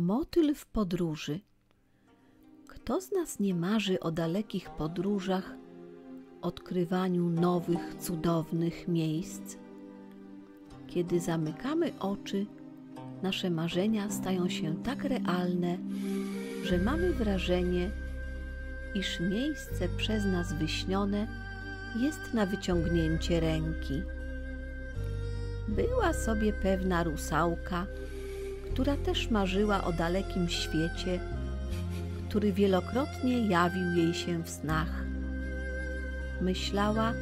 Motyl w podróży. Kto z nas nie marzy o dalekich podróżach, odkrywaniu nowych, cudownych miejsc? Kiedy zamykamy oczy, nasze marzenia stają się tak realne, że mamy wrażenie, iż miejsce przez nas wyśnione jest na wyciągnięcie ręki. Była sobie pewna rusałka, która też marzyła o dalekim świecie, który wielokrotnie jawił jej się w snach. Myślała,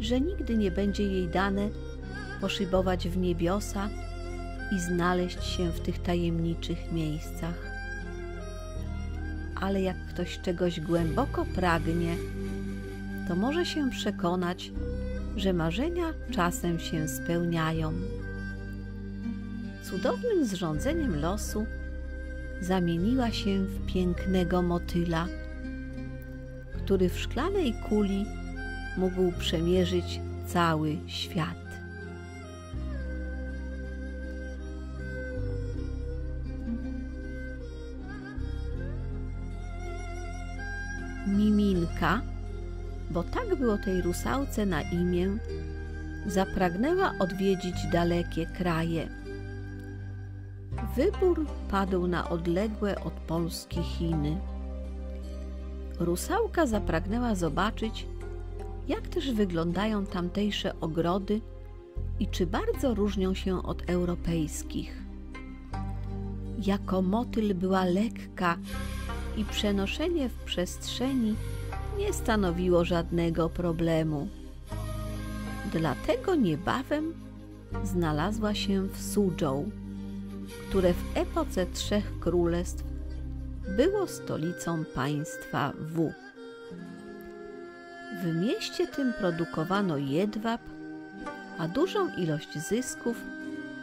że nigdy nie będzie jej dane poszybować w niebiosa i znaleźć się w tych tajemniczych miejscach. Ale jak ktoś czegoś głęboko pragnie, to może się przekonać, że marzenia czasem się spełniają. Cudownym zrządzeniem losu zamieniła się w pięknego motyla, który w szklanej kuli mógł przemierzyć cały świat. Miminka, bo tak było tej rusałce na imię, zapragnęła odwiedzić dalekie kraje. Wybór padł na odległe od Polski Chiny. Rusałka zapragnęła zobaczyć, jak też wyglądają tamtejsze ogrody i czy bardzo różnią się od europejskich. Jako motyl była lekka i przenoszenie w przestrzeni nie stanowiło żadnego problemu. Dlatego niebawem znalazła się w Suzhou, które w epoce Trzech Królestw było stolicą państwa Wu. W mieście tym produkowano jedwab, a dużą ilość zysków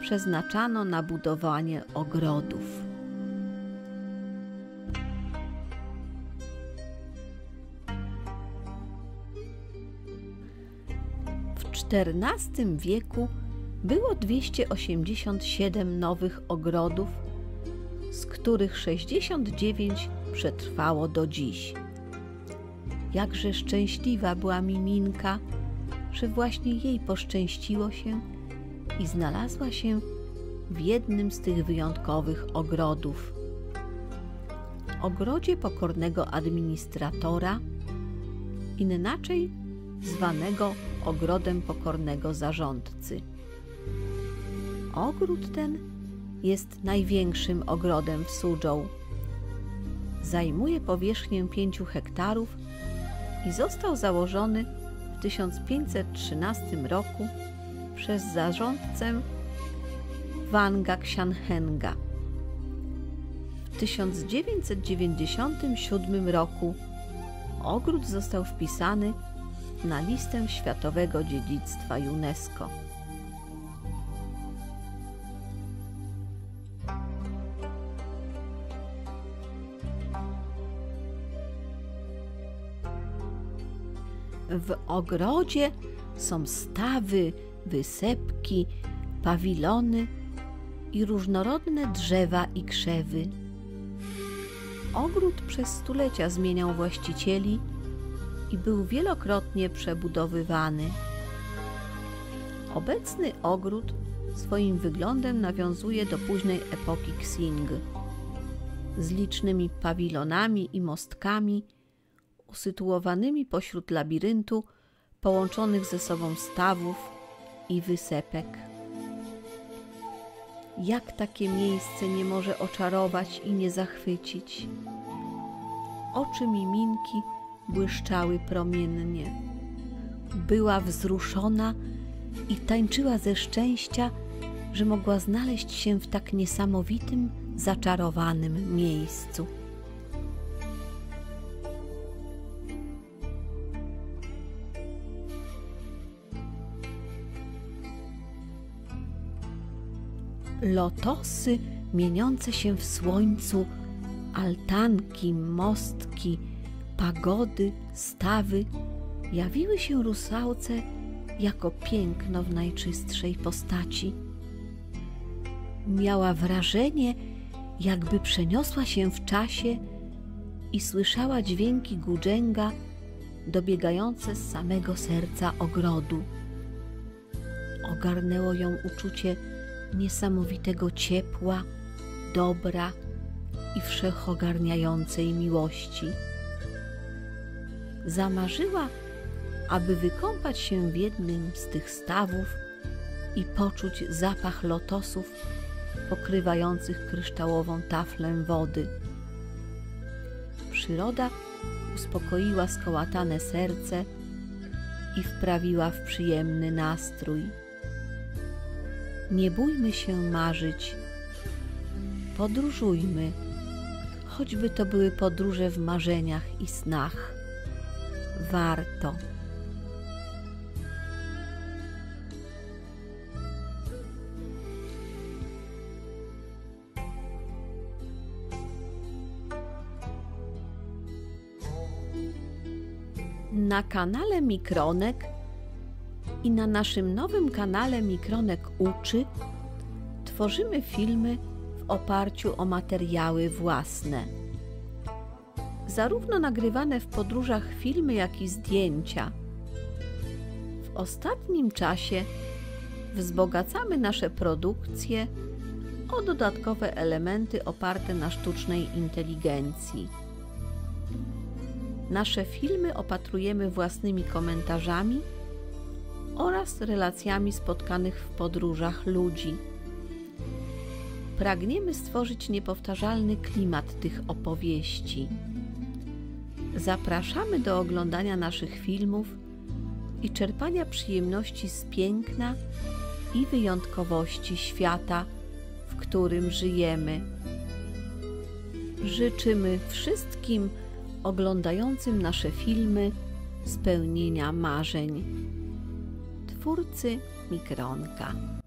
przeznaczano na budowanie ogrodów. W XIV wieku było 287 nowych ogrodów, z których 69 przetrwało do dziś. Jakże szczęśliwa była Miminka, że właśnie jej poszczęściło się i znalazła się w jednym z tych wyjątkowych ogrodów. Ogrodzie Pokornego Administratora, inaczej zwanego Ogrodem Pokornego Zarządcy. Ogród ten jest największym ogrodem w Suzhou. Zajmuje powierzchnię 5 hektarów i został założony w 1513 roku przez zarządcę Wanga Xianchenga. W 1997 roku ogród został wpisany na listę Światowego Dziedzictwa UNESCO. W ogrodzie są stawy, wysepki, pawilony i różnorodne drzewa i krzewy. Ogród przez stulecia zmieniał właścicieli i był wielokrotnie przebudowywany. Obecny ogród swoim wyglądem nawiązuje do późnej epoki Qing. Z licznymi pawilonami i mostkami, usytuowanymi pośród labiryntu połączonych ze sobą stawów i wysepek. Jak takie miejsce nie może oczarować i nie zachwycić? Oczy Miminki błyszczały promiennie. Była wzruszona i tańczyła ze szczęścia, że mogła znaleźć się w tak niesamowitym, zaczarowanym miejscu. Lotosy mieniące się w słońcu, altanki, mostki, pagody, stawy jawiły się rusałce jako piękno w najczystszej postaci. Miała wrażenie, jakby przeniosła się w czasie i słyszała dźwięki guzhenga dobiegające z samego serca ogrodu. Ogarnęło ją uczucie niesamowitego ciepła, dobra i wszechogarniającej miłości. Zamarzyła, aby wykąpać się w jednym z tych stawów i poczuć zapach lotosów pokrywających kryształową taflę wody. Przyroda uspokoiła skołatane serce i wprawiła w przyjemny nastrój. Nie bójmy się marzyć. Podróżujmy, choćby to były podróże w marzeniach i snach. Warto. Na kanale Mikronek i na naszym nowym kanale Mikronek Uczy tworzymy filmy w oparciu o materiały własne. Zarówno nagrywane w podróżach filmy, jak i zdjęcia. W ostatnim czasie wzbogacamy nasze produkcje o dodatkowe elementy oparte na sztucznej inteligencji. Nasze filmy opatrujemy własnymi komentarzami oraz relacjami spotkanych w podróżach ludzi. Pragniemy stworzyć niepowtarzalny klimat tych opowieści. Zapraszamy do oglądania naszych filmów i czerpania przyjemności z piękna i wyjątkowości świata, w którym żyjemy. Życzymy wszystkim oglądającym nasze filmy spełnienia marzeń. Twórcy Mikronka.